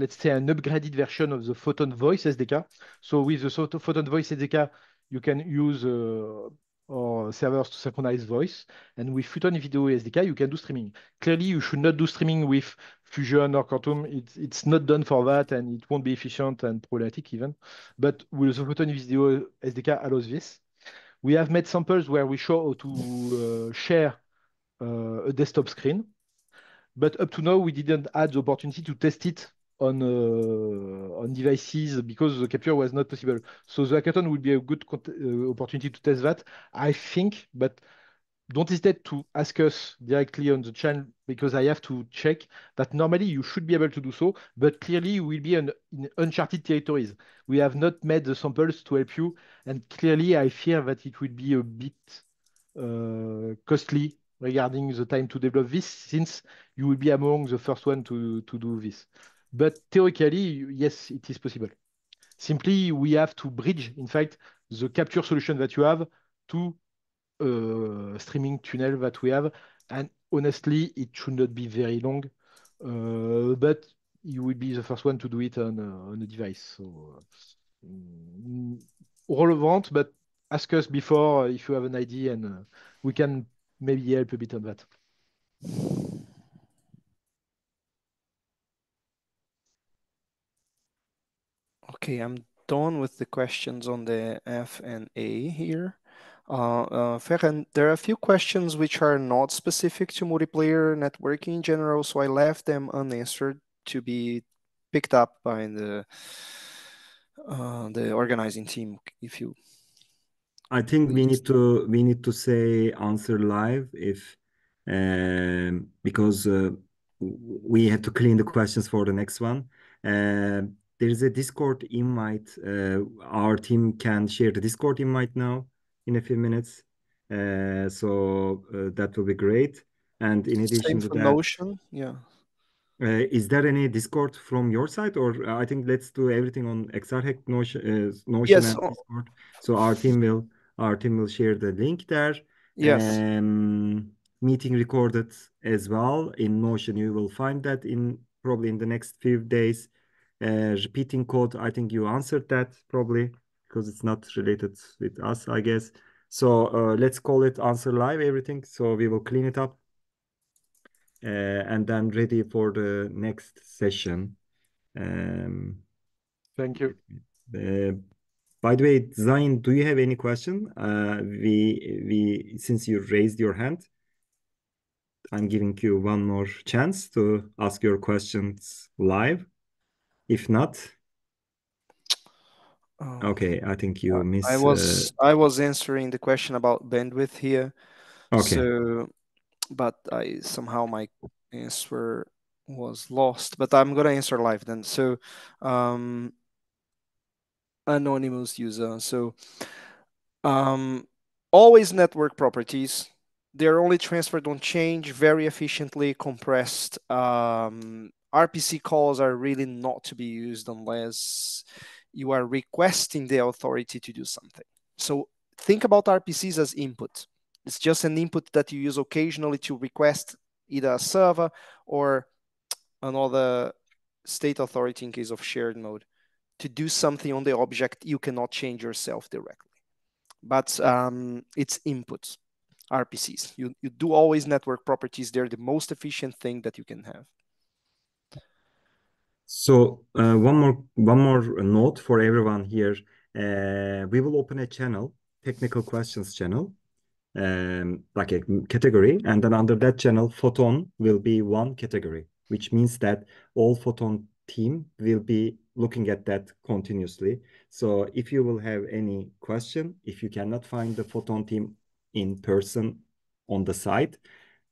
let's say, an upgraded version of the Photon Voice S D K. So with the Photon Voice S D K, you can use uh, our servers to synchronize voice. And with Photon Video S D K, you can do streaming. Clearly, you should not do streaming with Fusion or Quantum, it's, it's not done for that and it won't be efficient and problematic even. But with the Photon Video S D K allows this. We have made samples where we show how to uh, share uh, a desktop screen. But up to now, we didn't have the opportunity to test it on, uh, on devices because the capture was not possible. So the hackathon would be a good uh, opportunity to test that, I think. But don't hesitate to ask us directly on the channel because I have to check that normally you should be able to do so, but clearly you will be in uncharted territories. We have not made the samples to help you, and clearly I fear that it will be a bit uh, costly regarding the time to develop this since you will be among the first one to, to do this. But theoretically, yes, it is possible. Simply, we have to bridge, in fact, the capture solution that you have to Uh, streaming tunnel that we have, and honestly it should not be very long, uh, but you will be the first one to do it on, uh, on a device, so uh, relevant, but ask us before if you have an idea and uh, we can maybe help a bit on that. Okay, I'm done with the questions on the F and A here. Uh, uh, Ferhan, there are a few questions which are not specific to multiplayer networking in general, so I left them unanswered to be picked up by the uh, the organizing team. If you, I think we need to we need to say answer live if um, because uh, we had to clean the questions for the next one. Uh, there is a Discord invite. Uh, our team can share the Discord invite now. In a few minutes, uh, so uh, that will be great. And in addition to that, Notion, yeah. Uh, is there any Discord from your side, or uh, I think let's do everything on X R Hack Notion, uh, Notion yes. and Discord. So our team will our team will share the link there. Yes. Um, meeting recorded as well in Notion. You will find that in probably in the next few days. Uh, repeating code. I think you answered that probably. Because it's not related with us, I guess. So uh, let's call it Answer Live, everything. So we will clean it up uh, and then ready for the next session. Um, Thank you. Uh, by the way, Zain, do you have any question? Uh, we, we, since you raised your hand, I'm giving you one more chance to ask your questions live. If not, oh, okay, I think you missed. I was uh, I was answering the question about bandwidth here. Okay. So, but I somehow my answer was lost. But I'm gonna answer live then. So, um, anonymous user. So, um, always network properties. They're only transferred on change, very efficiently compressed. Um, R P C calls are really not to be used unless you are requesting the authority to do something. So think about R P Cs as input. It's just an input that you use occasionally to request either a server or another state authority in case of shared mode to do something on the object you cannot change yourself directly. But um, it's input. R P Cs. You, you do always network properties. They're the most efficient thing that you can have. So uh, one more one more note for everyone here. Uh, we will open a channel, technical questions channel, um, like a category. And then under that channel, Photon will be one category, which means that all Photon team will be looking at that continuously. So if you will have any question, if you cannot find the Photon team in person on the site,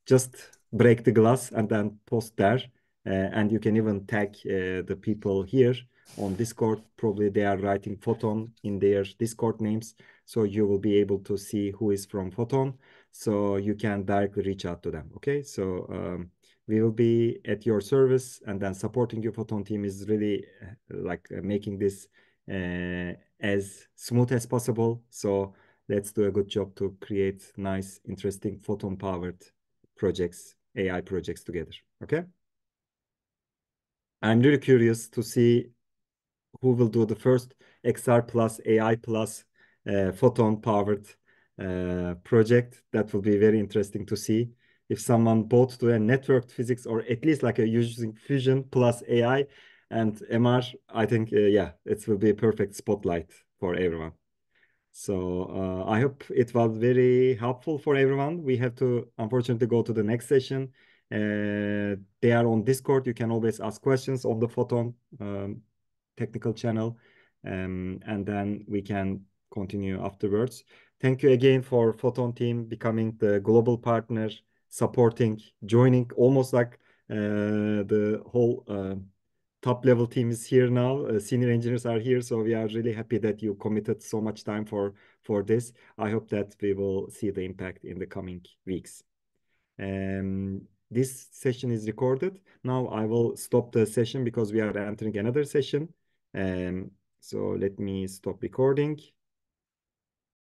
just break the glass and then post there. Uh, and you can even tag uh, the people here on Discord. Probably they are writing Photon in their Discord names. So you will be able to see who is from Photon. So you can directly reach out to them. Okay, so um, we will be at your service, and then supporting your Photon team is really uh, like uh, making this uh, as smooth as possible. So let's do a good job to create nice, interesting Photon-powered projects, A I projects together, okay? I'm really curious to see who will do the first X R plus A I plus uh, Photon-powered uh, project. That will be very interesting to see. If someone both do a networked physics or at least like a using Fusion plus A I and M R, I think, uh, yeah, it will be a perfect spotlight for everyone. So uh, I hope it was very helpful for everyone. We have to, unfortunately, go to the next session. Uh, they are on Discord. You can always ask questions on the Photon um, technical channel. Um, and then we can continue afterwards. Thank you again for Photon team becoming the global partner, supporting, joining, almost like uh, the whole uh, top level team is here now. Uh, senior engineers are here. So we are really happy that you committed so much time for, for this. I hope that we will see the impact in the coming weeks. Um, this session is recorded. Now I will stop the session because we are entering another session. Um, so let me stop recording.